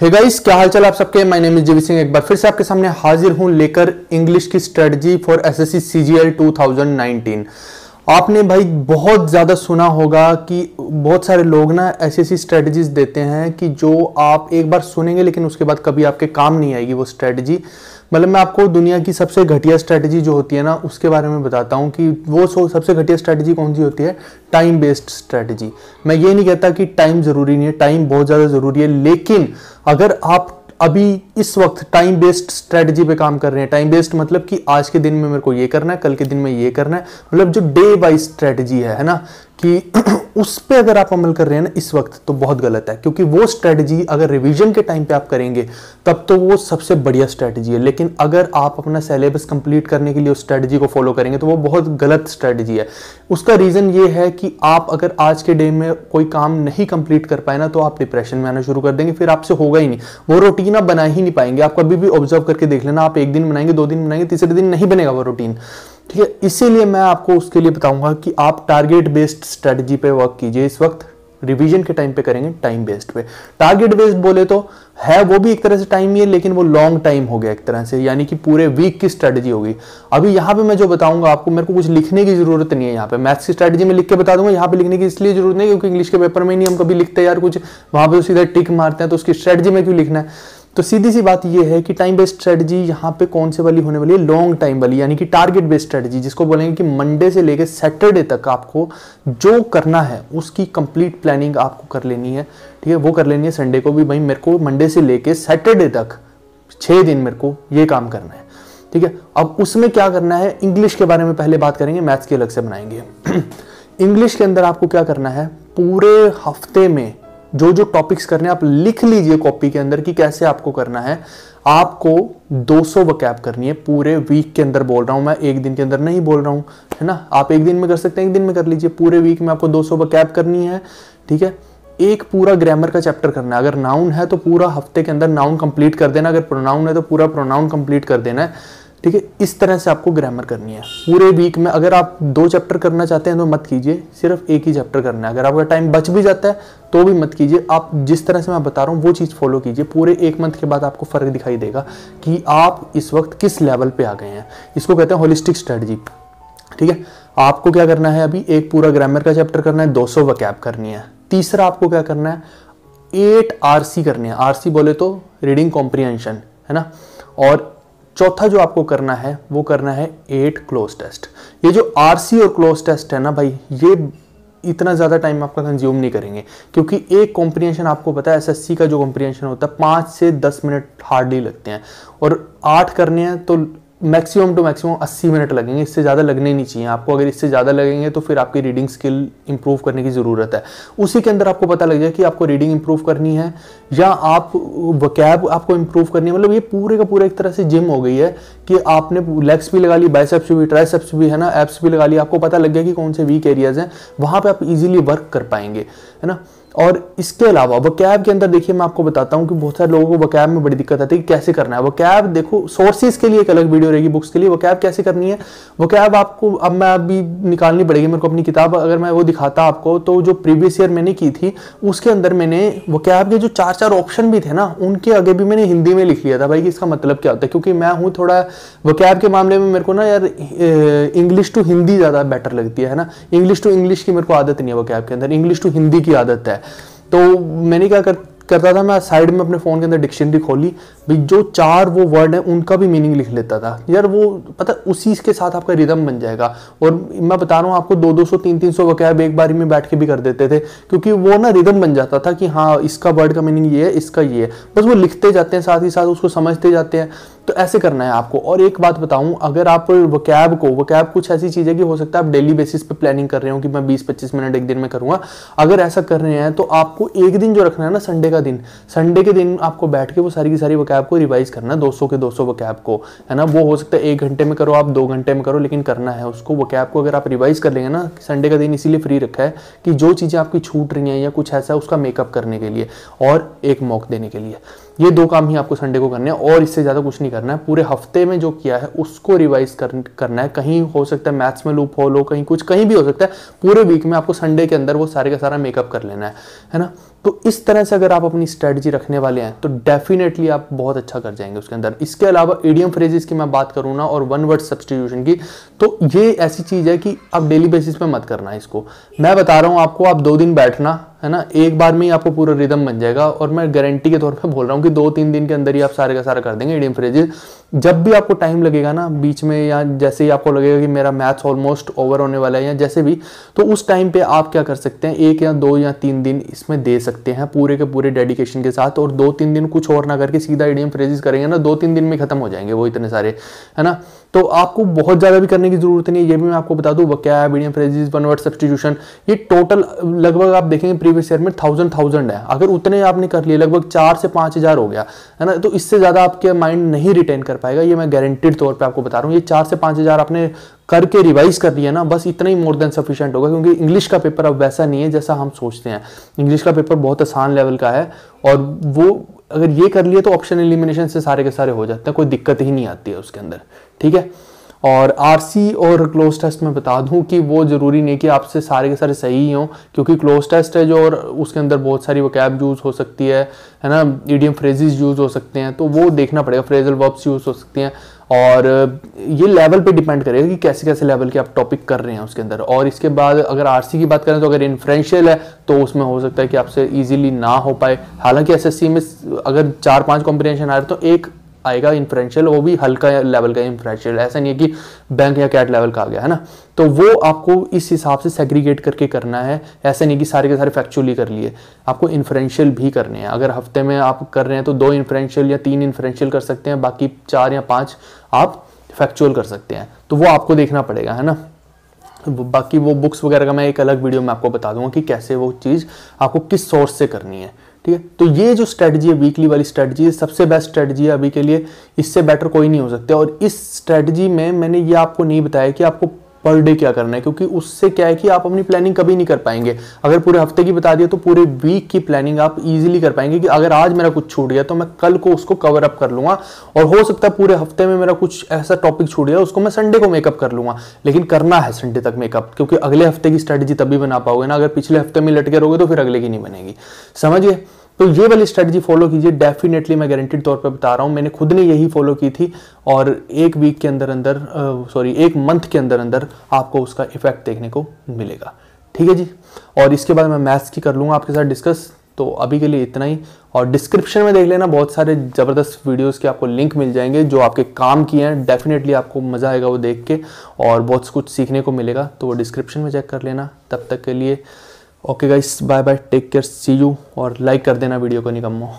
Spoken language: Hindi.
हे गाइस, क्या हाल चाल आप सबके। माय नेम इज जीवी सिंह, एक बार फिर से आपके सामने हाजिर हूं लेकर इंग्लिश की स्ट्रेटजी फॉर एसएससी सीजीएल 2019। आपने भाई बहुत ज़्यादा सुना होगा कि बहुत सारे लोग ना ऐसी ऐसी स्ट्रेटजीज देते हैं कि जो आप एक बार सुनेंगे लेकिन उसके बाद कभी आपके काम नहीं आएगी वो स्ट्रेटजी। मतलब मैं आपको दुनिया की सबसे घटिया स्ट्रेटजी जो होती है ना उसके बारे में बताता हूँ कि वो सबसे घटिया स्ट्रेटजी कौन सी होती है। Time based strategy. मैं ये नहीं कहता कि टाइम ज़रूरी नहीं है, टाइम बहुत ज़्यादा ज़रूरी है, लेकिन अगर आप अभी इस वक्त टाइम बेस्ड स्ट्रेटजी पे काम कर रहे हैं, टाइम बेस्ड मतलब कि आज के दिन में मेरे को ये करना है, कल के दिन में ये करना है, मतलब जो डे बाई स्ट्रेटजी है ना, कि उस पे अगर आप अमल कर रहे हैं ना इस वक्त, तो बहुत गलत है। क्योंकि वो स्ट्रेटजी अगर रिवीजन के टाइम पे आप करेंगे तब तो वो सबसे बढ़िया स्ट्रेटजी है, लेकिन अगर आप अपना सिलेबस कंप्लीट करने के लिए उस स्ट्रेटजी को फॉलो करेंगे तो वो बहुत गलत स्ट्रेटजी है। उसका रीज़न ये है कि आप अगर आज के डे में कोई काम नहीं कंप्लीट कर पाए ना तो आप डिप्रेशन में आना शुरू कर देंगे, फिर आपसे होगा ही नहीं, वो रूटीन आप बना ही नहीं पाएंगे। आप कभी भी ऑब्जर्व करके देख लेना, आप एक दिन बनाएंगे, दो दिन बनाएंगे, तीसरे दिन नहीं बनेगा वो रूटीन, ठीक है। इसीलिए मैं आपको उसके लिए बताऊंगा कि आप टारगेट बेस्ड स्ट्रेटजी पे वर्क कीजिए इस वक्त, रिवीजन के टाइम पे करेंगे टाइम बेस्ड पे। टारगेट बेस्ड बोले तो है वो भी एक तरह से टाइम ही है, लेकिन वो लॉन्ग टाइम हो गया एक तरह से, यानी कि पूरे वीक की स्ट्रेटजी होगी। अभी यहाँ पे मैं जो बताऊंगा आपको, मेरे को कुछ लिखने की जरूरत नहीं है। यहाँ पे मैथ्स की स्ट्रेटजी में लिख के बता दूंगा, यहाँ पे लिखने की इसलिए जरूरत नहीं क्योंकि इंग्लिश के पेपर में नहीं हम कभी लिखते यार कुछ, वहाँ पे सीधा टिक मारते हैं, तो उसकी स्ट्रेटजी में क्यों लिखना है। तो सीधी सी बात यह है कि टाइम बेस्ड स्ट्रेटजी यहाँ पे कौन से वाली होने वाली है, लॉन्ग टाइम वाली, यानी कि टारगेट बेस्ड स्ट्रेटजी, जिसको बोलेंगे कि मंडे से लेकर सैटरडे तक आपको जो करना है उसकी कंप्लीट प्लानिंग आपको कर लेनी है, ठीक है। वो कर लेनी है संडे को भी, भाई मेरे को मंडे से लेकर सैटरडे तक 6 दिन मेरे को ये काम करना है, ठीक है। अब उसमें क्या करना है, इंग्लिश के बारे में पहले बात करेंगे, मैथ्स के अलग से बनाएंगे। इंग्लिश के अंदर आपको क्या करना है, पूरे हफ्ते में जो जो टॉपिक्स करने आप लिख लीजिए कॉपी के अंदर कि कैसे आपको करना है। आपको 200 वोकैब करनी है पूरे वीक के अंदर, बोल रहा हूं मैं, एक दिन के अंदर नहीं बोल रहा हूं, है ना। आप एक दिन में कर सकते हैं, एक दिन में कर लीजिए, पूरे वीक में आपको 200 वोकैब करनी है, ठीक है। एक पूरा ग्रामर का चैप्टर करना है, अगर नाउन है तो पूरा हफ्ते के अंदर नाउन कंप्लीट कर देना, अगर प्रोनाउन है तो पूरा प्रोनाउन कंप्लीट कर देना है, ठीक है। इस तरह से आपको ग्रामर करनी है पूरे वीक में। अगर आप 2 चैप्टर करना चाहते हैं तो मत कीजिए, सिर्फ एक ही चैप्टर करना है। अगर आपका टाइम बच भी जाता है तो भी मत कीजिए, आप जिस तरह से मैं बता रहा हूँ वो चीज़ फॉलो कीजिए। पूरे 1 मंथ के बाद आपको फ़र्क दिखाई देगा कि आप इस वक्त किस लेवल पे आ गए हैं। इसको कहते हैं होलिस्टिक स्ट्रेटजी, ठीक है। आपको क्या करना है, अभी एक पूरा ग्रामर का चैप्टर करना है, 200 वोकैब करनी है। तीसरा आपको क्या करना है, 8 RC करनी है। RC बोले तो रीडिंग कॉम्प्रीहेंशन, है ना। और चौथा जो आपको करना है वो करना है 8 क्लोज टेस्ट। ये जो आरसी और क्लोज टेस्ट है ना भाई, ये इतना ज़्यादा टाइम आपका कंज्यूम नहीं करेंगे, क्योंकि एक कॉम्प्रीहेंशन आपको पता है एसएससी का जो कॉम्प्रीहेंशन होता है 5 से 10 मिनट हार्डली लगते हैं, और 8 करने हैं तो मैक्सिमम टू मैक्सिमम 80 मिनट लगेंगे, इससे ज़्यादा लगने नहीं चाहिए आपको। अगर इससे ज़्यादा लगेंगे तो फिर आपकी रीडिंग स्किल इंप्रूव करने की ज़रूरत है। उसी के अंदर आपको पता लग जाए कि आपको रीडिंग इंप्रूव करनी है या आप वोकैब आपको इंप्रूव करनी है। मतलब ये पूरे का पूरा एक तरह से जिम हो गई है कि आपने लेग्स भी लगा ली, बाइसेप्स भी, ट्राइसेप्स भी, है ना, एप्स भी लगा ली। आपको पता लग गया कि कौन से वीक एरियाज़ हैं, वहाँ पर आप ईजिली वर्क कर पाएंगे, है ना। और इसके अलावा वोकैब के अंदर देखिए मैं आपको बताता हूँ कि बहुत सारे लोगों को वोकैब में बड़ी दिक्कत आती है कि कैसे करना है वोकैब। देखो, सोर्सेज के लिए एक अलग वीडियो रहेगी, बुक्स के लिए वोकैब कैसे करनी है। वोकैब आपको अब मैं अभी निकालनी पड़ेगी मेरे को अपनी किताब, अगर मैं वो दिखाता आपको तो जो प्रीवियस ईयर मैंने की थी उसके अंदर मैंने वोकैब के जो 4-4 ऑप्शन भी थे ना उनके आगे भी मैंने हिंदी में लिख लिया था भाई कि इसका मतलब क्या होता है, क्योंकि मैं हूँ थोड़ा वोकैब के मामले में मेरे को ना यार इंग्लिश टू हिंदी ज़्यादा बेटर लगती है ना। इंग्लिश टू इंग्लिश की मेरे को आदत नहीं है, वोकैब के अंदर इंग्लिश टू हिंदी की आदत है। तो मैंने क्या करता था, मैं साइड में अपने फ़ोन के अंदर डिक्शनरी खोली, भी जो 4 वो वर्ड हैं उनका भी मीनिंग लिख लेता था यार। वो पता उसी के साथ आपका रिदम बन जाएगा। और मैं बता रहा हूँ आपको 200-300 वोकैब एक बारी में बैठ के भी कर देते थे, क्योंकि वो ना रिदम बन जाता था कि हाँ इसका वर्ड का मीनिंग ये है, इसका ये है, बस वो लिखते जाते हैं, साथ ही साथ उसको समझते जाते हैं। तो ऐसे करना है आपको। और एक बात बताऊं, अगर आप वोकैब कुछ ऐसी चीज़ है कि हो सकता है आप डेली बेसिस पे प्लानिंग कर रहे हो कि मैं 20-25 मिनट एक दिन में करूँगा, अगर ऐसा कर रहे हैं तो आपको एक दिन जो रखना है ना, संडे का दिन, संडे के दिन आपको बैठ के वो सारी की सारी वोकैब को रिवाइज करना है, 200 के 200 वोकैब को, है ना। वो हो सकता है 1 घंटे में करो, आप 2 घंटे में करो, लेकिन करना है उसको। वोकैब को अगर आप रिवाइज कर लेंगे ना, संडे का दिन इसीलिए फ्री रखा है कि जो चीज़ें आपकी छूट रही हैं या कुछ ऐसा उसका मेकअप करने के लिए और एक मॉक देने के लिए, ये 2 काम ही आपको संडे को करने हैं और इससे ज़्यादा कुछ नहीं करना है। पूरे हफ्ते में जो किया है उसको रिवाइज करना है। कहीं हो सकता है मैथ्स में लूप हो लो, कहीं कुछ, कहीं भी हो सकता है। पूरे वीक में आपको संडे के अंदर वो सारे का सारा मेकअप कर लेना है ना। तो इस तरह से अगर आप अपनी स्ट्रेटजी रखने वाले हैं तो डेफिनेटली आप बहुत अच्छा कर जाएंगे उसके अंदर। इसके अलावा इडियम फ्रेजेस की मैं बात करूँ ना और वन वर्ड सब्सटीट्यूशन की, तो ये ऐसी चीज़ है कि आप डेली बेसिस पे मत करना इसको। मैं बता रहा हूँ आपको, आप 2 दिन बैठना है ना, एक बार में ही आपको पूरा रिदम बन जाएगा। और मैं गारंटी के तौर पे बोल रहा हूँ कि 2-3 दिन के अंदर ही आप सारे का सारा कर देंगे इडियम फ्रेजेस। जब भी आपको टाइम लगेगा ना बीच में, या जैसे ही आपको लगेगा कि मेरा मैथ्स ऑलमोस्ट ओवर होने वाला है या जैसे भी, तो उस टाइम पे आप क्या कर सकते हैं, 1 या 2 या 3 दिन इसमें दे सकते हैं पूरे के पूरे डेडिकेशन के साथ। और 2-3 दिन कुछ और ना करके सीधा इडियम फ्रेजेस करेंगे ना, 2-3 दिन में खत्म हो जाएंगे वो इतने सारे, है ना। तो आपको बहुत ज़्यादा भी करने की ज़रूरत नहीं है। ये भी मैं आपको बता दूँ, vocab, idiom phrases, one word substitution, ये टोटल लगभग आप देखेंगे प्रीवियस ईयर में 1000 है। अगर उतने आपने कर लिए लगभग 4 से 5000 हो गया, है ना। तो इससे ज़्यादा आपके माइंड नहीं रिटेन कर पाएगा, ये मैं गारंटीड तौर पे आपको बता रहा हूँ। ये 4 से 5000 आपने करके रिवाइज कर लिया ना, बस इतना ही मोर देन सफिशिएंट होगा। क्योंकि इंग्लिश का पेपर अब वैसा नहीं है जैसा हम सोचते हैं। इंग्लिश का पेपर बहुत आसान लेवल का है, और वो अगर ये कर लिए तो ऑप्शन एलिमिनेशन से सारे के सारे हो जाते हैं, कोई दिक्कत ही नहीं आती है उसके अंदर, ठीक है। और आरसी और क्लोज टेस्ट में बता दूं कि वो ज़रूरी नहीं कि आपसे सारे के सारे सही ही हों, क्योंकि क्लोज टेस्ट है जो, और उसके अंदर बहुत सारी वोकैब यूज़ हो सकती है ना, इडियम फ्रेजेस यूज़ हो सकते हैं, तो वो देखना पड़ेगा। फ्रेजल वर्ब्स यूज़ हो सकती हैं, और ये लेवल पे डिपेंड करेगा कि कैसे कैसे लेवल के आप टॉपिक कर रहे हैं उसके अंदर। और इसके बाद अगर आरसी की बात करें तो अगर इन्फ्रेंशियल है तो उसमें हो सकता है कि आपसे ईजिली ना हो पाए। हालांकि SSC में अगर 4-5 कॉम्बिनेशन आ रहे तो एक आएगा इन्फ्रेंशियल, वो भी हल्का लेवल का इन्फ्रेंशियल, ऐसा नहीं है कि बैंक या कैट लेवल का आ गया, है ना। तो वो आपको इस हिसाब से सेग्रीगेट करके करना है, ऐसा नहीं कि सारे के सारे फैक्चुअली कर लिए। आपको इन्फ्रेंशियल भी करने हैं। अगर हफ्ते में आप कर रहे हैं तो 2 इन्फ्रेंशियल या 3 इन्फ्रेंशियल कर सकते हैं, बाकी 4 या 5 आप फैक्चुअल कर सकते हैं, तो वो आपको देखना पड़ेगा, है ना। बाकी वो बुक्स वगैरह का मैं एक अलग वीडियो में आपको बता दूंगा कि कैसे वो चीज़ आपको किस सोर्स से करनी है, ठीक है। तो ये जो स्ट्रेटजी है, वीकली वाली स्ट्रेटजी है, सबसे बेस्ट स्ट्रेटजी है अभी के लिए, इससे बेटर कोई नहीं हो सकता। और इस स्ट्रेटजी में मैंने ये आपको नहीं बताया कि आपको पर डे क्या करना है, क्योंकि उससे क्या है कि आप अपनी प्लानिंग कभी नहीं कर पाएंगे। अगर पूरे हफ्ते की बता दिए तो पूरे वीक की प्लानिंग आप इजीली कर पाएंगे कि अगर आज मेरा कुछ छूट गया तो मैं कल को उसको कवर अप कर लूँगा, और हो सकता है पूरे हफ्ते में मेरा कुछ ऐसा टॉपिक छूट गया उसको मैं संडे को मेकअप कर लूँगा। लेकिन करना है संडे तक मेकअप, क्योंकि अगले हफ्ते की स्ट्रेटजी तभी बना पाओगे ना, अगर पिछले हफ्ते में लटके रहोगे तो फिर अगले की नहीं बनेगी, समझिए। तो ये वाली स्ट्रेटजी फॉलो कीजिए, डेफिनेटली मैं गारंटीड तौर पे बता रहा हूँ, मैंने खुद ने यही फॉलो की थी, और 1 मंथ के अंदर अंदर आपको उसका इफेक्ट देखने को मिलेगा, ठीक है जी। और इसके बाद मैं मैथ्स की कर लूँगा आपके साथ डिस्कस, तो अभी के लिए इतना ही। और डिस्क्रिप्शन में देख लेना, बहुत सारे ज़बरदस्त वीडियोस के आपको लिंक मिल जाएंगे जो आपके काम की हैं, डेफिनेटली आपको मज़ा आएगा वो देख के और बहुत कुछ सीखने को मिलेगा, तो वो डिस्क्रिप्शन में चेक कर लेना। तब तक के लिए okay guys, bye bye, take care, see you, और लाइक कर देना वीडियो को निकम्मो।